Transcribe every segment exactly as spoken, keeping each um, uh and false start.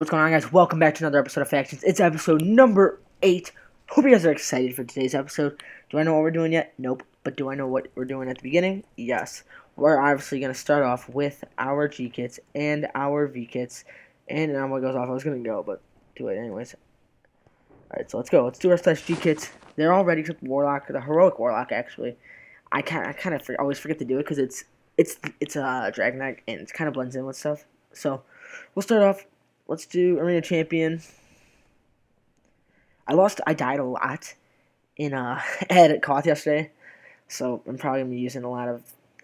What's going on, guys? Welcome back to another episode of Factions. It's episode number eight. Hope you guys are excited for today's episode. Do I know what we're doing yet? Nope. But do I know what we're doing at the beginning? Yes. We're obviously going to start off with our G-Kits and our V-Kits. And now what goes off, I was going to go, but do it anyways. Alright, so let's go. Let's do our slash G-Kits. They're all ready except Warlock, the Heroic Warlock, actually. I kind I kind of for, always forget to do it because it's, it's, it's a Dragonite and it kind of blends in with stuff. So, we'll start off. Let's do Arena Champion. I lost, I died a lot in uh, at Koth yesterday, so I'm probably gonna be using a lot of,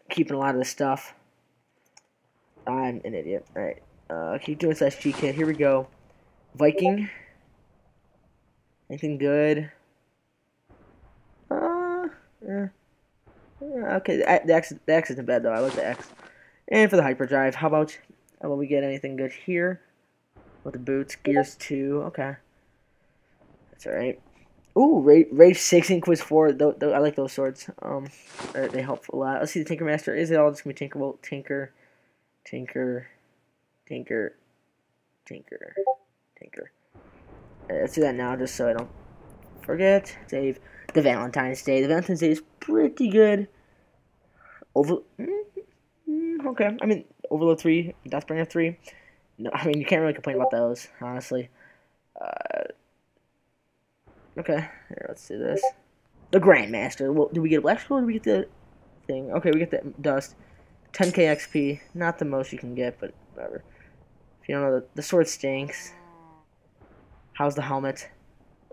keeping a lot of this stuff. I'm an idiot. All right, uh, keep doing slash G kit. Here we go. Viking. Anything good? Uh, yeah. Yeah, okay. The, the X, the X isn't bad though. I like the X. And for the hyperdrive, how about how about we get anything good here? With the boots, Gears two, okay. That's alright. Ooh, Rage six and Quiz four, th th I like those swords. Um, they help a lot. Let's see the Tinker Master. Is it all just going to be tinkerable? Tinker, Tinker, Tinker, Tinker, Tinker. Right, let's do that now just so I don't forget. Save the Valentine's Day. The Valentine's Day is pretty good. Over. Mm, mm, okay, I mean, Overload three, Deathbringer three. No, I mean, you can't really complain about those, honestly. Uh, okay, here, let's do this. The Grandmaster. Well, did we get a black scroll or did we get the thing? Okay, we get the dust. ten K X P. Not the most you can get, but whatever. If you don't know, the, the sword stinks. How's the helmet?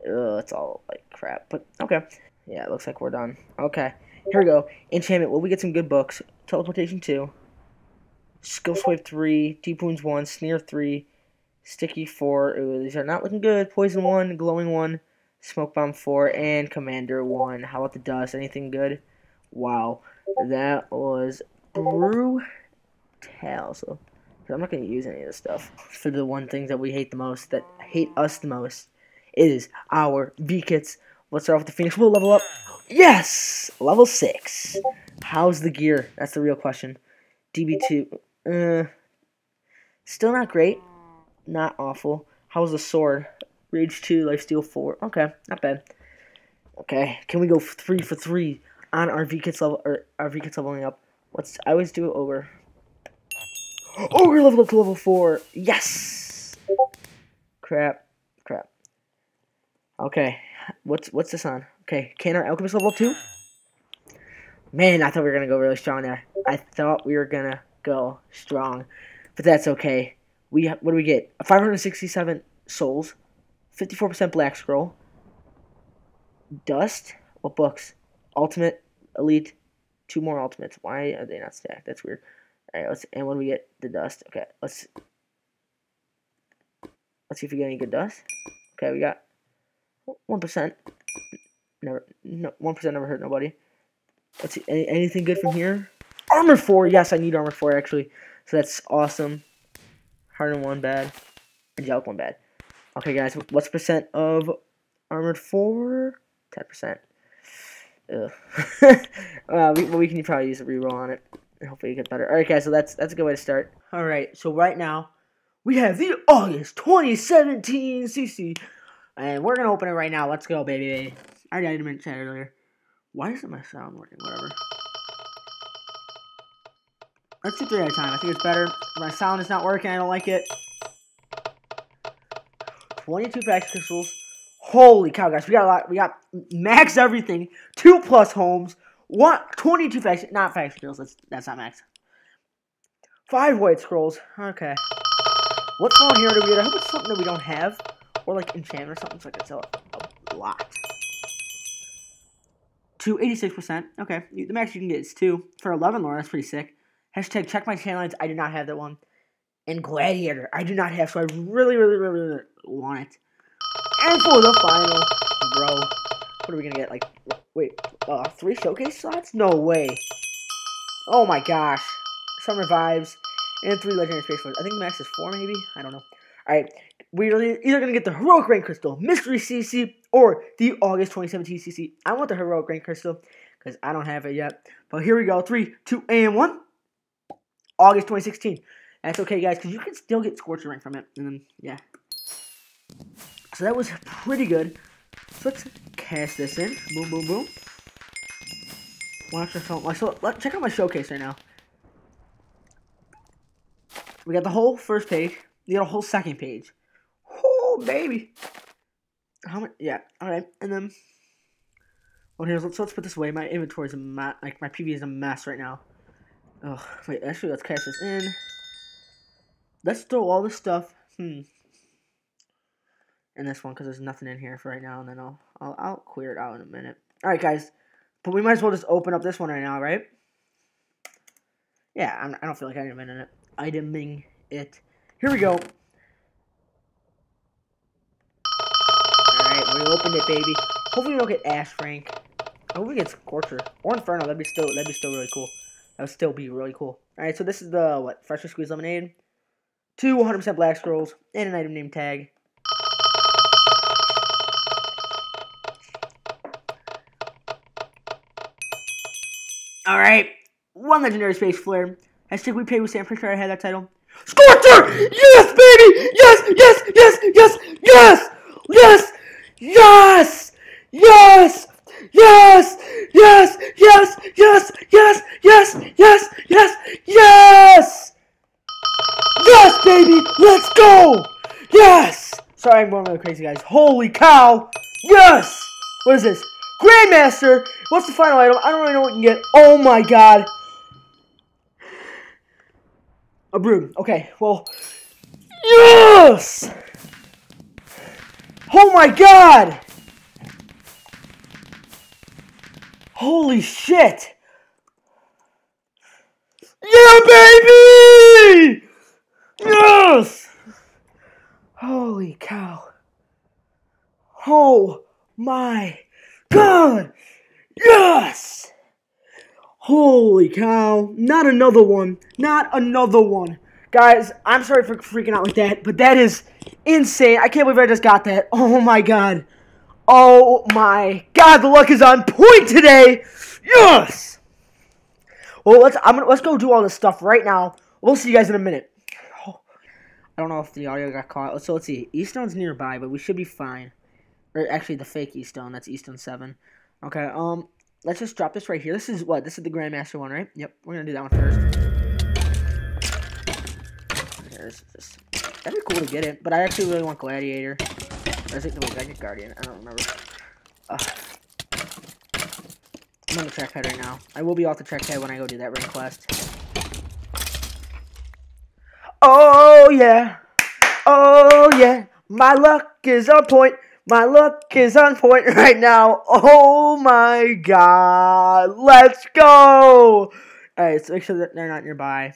Ugh, it's all, like, crap. But, okay. Yeah, it looks like we're done. Okay, here we go. Enchantment. Well, we get some good books. Teleportation two. Skill Swipe three, Deep Wounds one, Sneer three, Sticky four, ooh, these are not looking good, Poison one, Glowing one, Smoke Bomb four, and Commander one. How about the dust, anything good? Wow, that was brutal, so I'm not going to use any of this stuff. For the one thing that we hate the most, that hate us the most, is our V-Kits. Let's start off with the Phoenix, we'll level up, yes, level six. How's the gear, that's the real question. D B two. Uh, still not great, not awful. How's the sword? Rage two, Lifesteal four. Okay, not bad. Okay, can we go three for three on our V-Kits level? Or our V-Kits leveling up? Let's. I always do ogre. Ogre level up to level four. Yes. Crap, crap. Okay, what's what's this on? Okay, can our alchemist level up too? Man, I thought we were gonna go really strong there. I thought we were gonna go strong, but that's okay. We what do we get? five hundred sixty-seven souls, fifty-four percent black scroll, dust. What books? Ultimate, elite, two more ultimates. Why are they not stacked? That's weird. All right, let's. And when we get the dust, okay, let's let's see if we get any good dust. Okay, we got one percent. Never, no, one percent never hurt nobody. Let's see, any, anything good from here? Armor four, yes, I need armor four actually, so that's awesome. Hardened one bad, angelic one bad. Okay, guys, what's percent of armored four? Ten percent. Ugh. uh, we, we can probably use a reroll on it. Hopefully, you get better. All right, guys, so that's that's a good way to start. All right, so right now we have the August twenty seventeen C C, and we're gonna open it right now. Let's go, baby. I already did mention that earlier. Why isn't my sound working? Whatever. Let's do three at a time. I think it's better. My sound is not working. I don't like it. twenty-two fax crystals. Holy cow, guys. We got a lot. We got max everything. Two plus homes. One, twenty-two fax. Not fax crystals. That's, that's not max. Five white scrolls. Okay. What's going on here? Do we get? I hope it's something that we don't have. Or like enchantment or something. So I can sell a lot. To eighty-six percent. Okay, the max you can get is two for eleven lore. That's pretty sick. Hashtag check my channel lines. I do not have that one. And Gladiator, I do not have. So I really, really, really, really want it. And for the final, bro, what are we gonna get? Like, wait, uh, three showcase slots? No way. Oh my gosh. Summer vibes and three legendary space ones. I think the max is four, maybe. I don't know. All right, we're either gonna get the Heroic Rain Crystal, Mystery C C, or the August twenty seventeen C C. I want the Heroic Rain Crystal because I don't have it yet. But here we go, three, two, and one. August twenty sixteen. That's okay, guys, because you can still get Scorcher rank from it. And then, yeah. So that was pretty good. So let's cast this in. Boom, boom, boom. Watch my show. Let's check out my showcase right now. We got the whole first page. We got a whole second page. Oh, baby. How much? Yeah. All right. And then, well, here's let's let's put this away. My inventory is a ma like my P V is a mess right now. Oh, wait. Actually, let's cash this in. Let's throw all this stuff. Hmm. In this one, because there's nothing in here for right now, and then I'll, I'll I'll clear it out in a minute. All right, guys. But we might as well just open up this one right now, right? Yeah. I'm, I don't feel like I'm in it. Iteming it. Here we go. Alright, we opened it, baby. Hopefully we don't get Ash Frank. I hope we get Scorcher. Or Inferno, that'd be still that'd be still really cool. That would still be really cool. Alright, so this is the what? Freshly squeezed lemonade. Two one hundred percent black scrolls and an item name tag. Alright. One legendary space flare. Hashtag we pay with Sam. Pretty sure I had that title. Scorcher! Yes, baby! Yes, yes, yes, yes, yes, yes, yes, yes, yes, yes, yes, yes, yes, yes, yes, yes, yes, yes, baby! Let's go! Yes! Sorry, I'm going really crazy, guys. Holy cow! Yes! What is this? Grandmaster! What's the final item? I don't really know what you can get. Oh my god! A broom. Okay, well. Yes! Oh my god! Holy shit! Yeah, baby! Yes! Holy cow. Oh my god! Yes! Holy cow, not another one, not another one. Guys, I'm sorry for freaking out like that, but that is insane. I can't believe I just got that. Oh my god. Oh my god, the luck is on point today. Yes! Well, let's I'm gonna, let's go do all this stuff right now. We'll see you guys in a minute. Oh, I don't know if the audio got caught. So let's see, Eaststone's nearby, but we should be fine. Or actually the fake Eaststone, that's Eaststone seven. Okay, um... let's just drop this right here. This is what? This is the Grandmaster one, right? Yep, we're gonna do that one first. Here's this. That'd be cool to get it, but I actually really want Gladiator. Or is it the Mega Guardian? I don't remember. Ugh. I'm on the trackpad right now. I will be off the trackpad when I go do that ring quest. Oh yeah! Oh yeah! My luck is on point! My luck is on point right now. Oh my god. Let's go. Alright, so make sure that they're not nearby.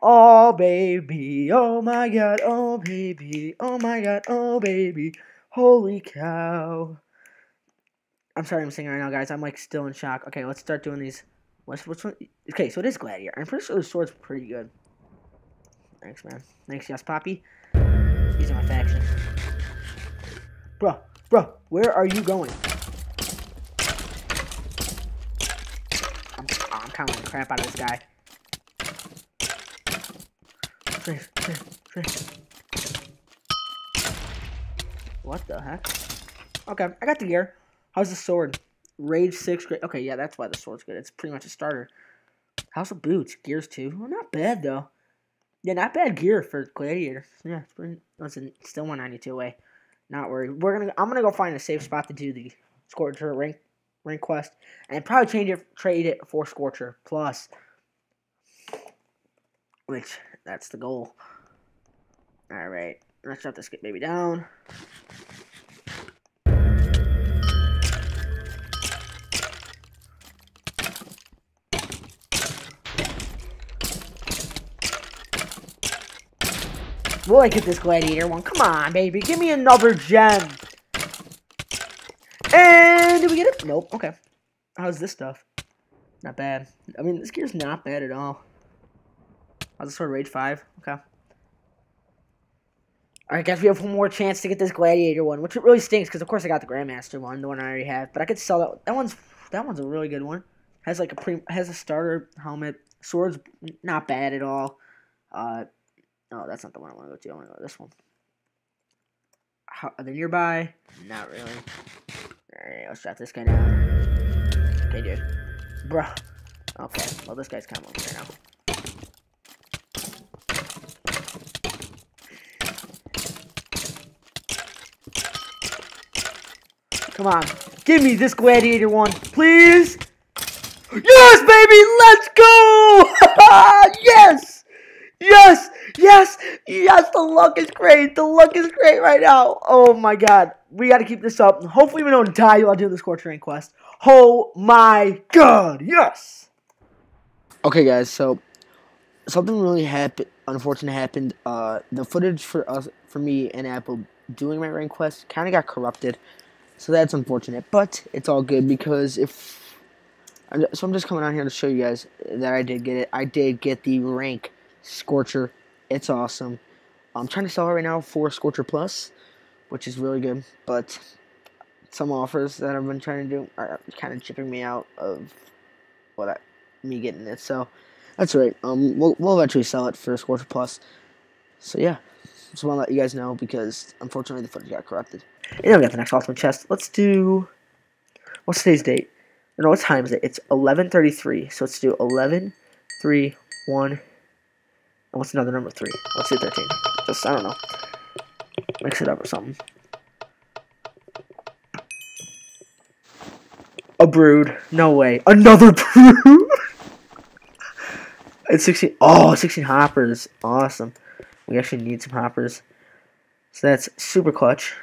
Oh baby. Oh my god. Oh baby. Oh my god. Oh baby. Holy cow. I'm sorry I'm singing right now, guys. I'm like still in shock. Okay, let's start doing these. What's what's one? Okay, so it is Gladiator. I'm pretty sure the sword's pretty good. Thanks, man. Thanks, yes, Poppy. These are my factions. Bruh, bruh, where are you going? I'm, I'm counting the crap out of this guy. What the heck? Okay, I got the gear. How's the sword? Rage six, great. Okay, yeah, that's why the sword's good. It's pretty much a starter. How's the boots? Gears two. Well, not bad, though. Yeah, not bad gear for Gladiator. Yeah, it's pretty... Listen, it's still one ninety-two away. Not worried. We're gonna. I'm gonna go find a safe spot to do the Scorcher ring, ring quest, and probably change it, trade it for Scorcher Plus, which that's the goal. All right, let's drop this baby down. Will I get this Gladiator one? Come on, baby. Give me another gem. And did we get it? Nope. Okay. How's this stuff? Not bad. I mean, this gear's not bad at all. How's the sword? Rage five? Okay. Alright, guys. We have one more chance to get this Gladiator one, which it really stinks because, of course, I got the Grandmaster one, the one I already have. But I could sell that. That one's that one's a really good one. Has like a pre has a starter helmet. Swords, not bad at all. Uh, oh, that's not the one I want to go to. I want to go to this one. How, are they nearby? Not really. Alright, let's drop this guy down. Okay, dude. Bruh. Okay, well, this guy's kind of over here now. Come on. Give me this gladiator one, please. Yes, baby! Let's go! Yes! Yes! Yes! Yes! The luck is great. The luck is great right now. Oh, my God. We got to keep this up. Hopefully, we don't die while doing the Scorcher Rank quest. Oh, my God. Yes! Okay, guys. So, something really happened. Unfortunate happened. Uh, the footage for us, for me and Apple doing my rank quest kind of got corrupted. So that's unfortunate, but it's all good because if so, I'm just coming on here to show you guys that I did get it. I did get the rank Scorcher. It's awesome. I'm trying to sell it right now for Scorcher Plus, which is really good. But some offers that I've been trying to do are kind of chipping me out of what I, me getting it. So that's right. Um, we'll we'll eventually sell it for Scorcher Plus. So yeah. Just want to let you guys know because, unfortunately, the footage got corrupted. And now we got the next ultimate chest. Let's do... What's today's date? No, what time is it? It's eleven thirty-three. So let's do eleven, three, one. And what's another number? three. Let's do thirteen. Just, I don't know. Mix it up or something. A brood. No way. Another brood! It's sixteen... Oh, sixteen hoppers. Awesome. We actually need some hoppers. So that's super clutch.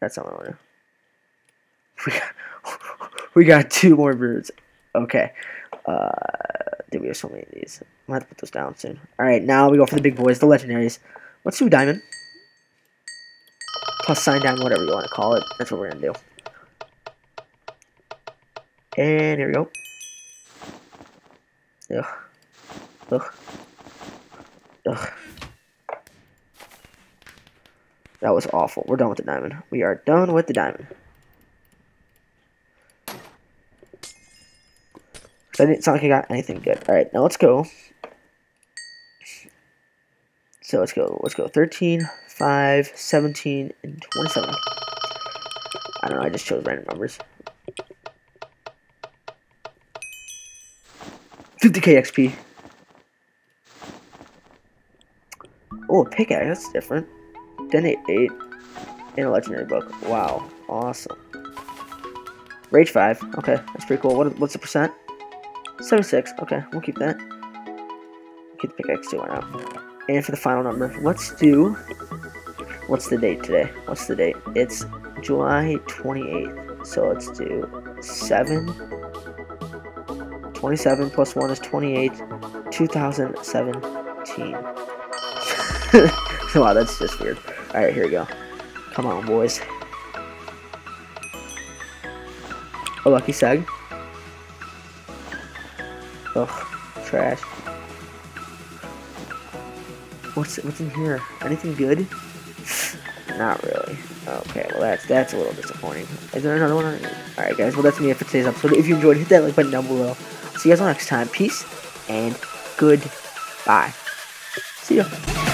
That's not what I want to do. We got two more broods. Okay. Uh, dude, we have so many of these. I'm going to have to put those down soon. Alright, now we go for the big boys, the legendaries. Let's do diamond. Plus sign down, whatever you want to call it. That's what we're going to do. And here we go. Ugh. Ugh. Ugh. That was awful. We're done with the diamond. We are done with the diamond. So I didn't sound like I got anything good. Alright, now let's go. So let's go. Let's go. thirteen, five, seventeen, and twenty-seven. I don't know. I just chose random numbers. fifty K X P. Oh, a pickaxe, that's different. ten eight eight in a legendary book. Wow, awesome. Rage five, okay, that's pretty cool. What, what's the percent? seventy-six, okay, we'll keep that. Keep the pickaxe too, why not? And for the final number, let's do... What's the date today? What's the date? It's July twenty-eighth, so let's do seven... twenty-seven plus one is twenty-eight, two thousand seventeen. Wow, that's just weird. Alright, here we go. Come on, boys. A lucky seg. Ugh, trash. What's what's in here? Anything good? Not really. Okay, well that's that's a little disappointing. Is there another one on it? Alright guys, well that's me for today's episode. If you enjoyed, hit that like button down below. See you guys all next time. Peace and goodbye. See ya.